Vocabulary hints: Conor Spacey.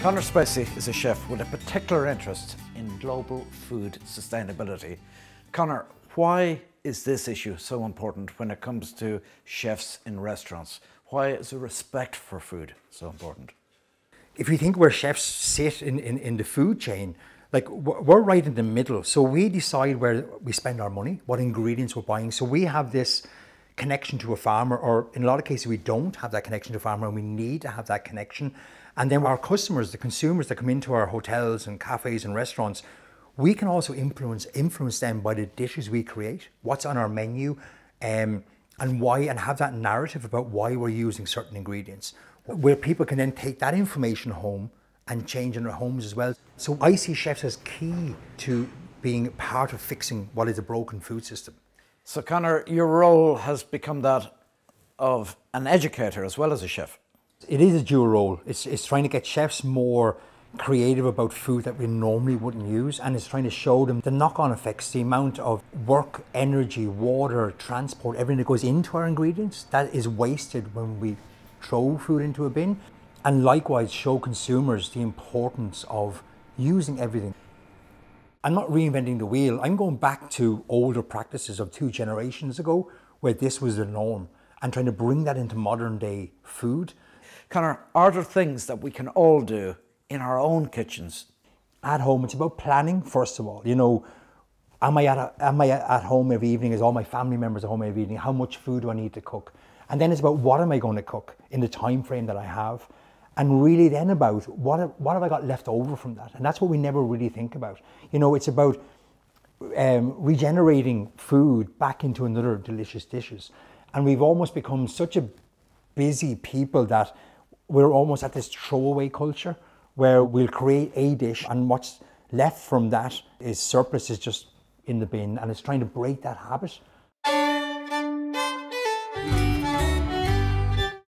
Conor Spacey is a chef with a particular interest in global food sustainability. Conor, why is this issue so important when it comes to chefs in restaurants? Why is the respect for food so important? If you think where chefs sit in the food chain, like we're right in the middle. So we decide where we spend our money, what ingredients we're buying. So we have this connection to a farmer, or in a lot of cases we don't have that connection to a farmer, and we need to have that connection. And then our customers, the consumers that come into our hotels and cafes and restaurants, we can also influence them by the dishes we create, what's on our menu, and why, and have that narrative about why we're using certain ingredients, where people can then take that information home and change in their homes as well. So I see chefs as key to being part of fixing what is a broken food system. So Conor, your role has become that of an educator as well as a chef. It is a dual role. It's trying to get chefs more creative about food that we normally wouldn't use, and it's trying to show them the knock-on effects, the amount of work, energy, water, transport, everything that goes into our ingredients that is wasted when we throw food into a bin, and likewise show consumers the importance of using everything. I'm not reinventing the wheel. I'm going back to older practices of 2 generations ago where this was the norm, and trying to bring that into modern day food. Conor, are there things that we can all do in our own kitchens? At home, it's about planning, first of all. You know, am I at home every evening? Is all my family members at home every evening? How much food do I need to cook? And then it's about what am I going to cook in the time frame that I have? And really then about what have I got left over from that? And that's what we never really think about. You know, it's about regenerating food back into another delicious dishes. And we've almost become such a busy people that we're almost at this throwaway culture where we'll create a dish and what's left from that is surplus, is just in the bin. And it's trying to break that habit.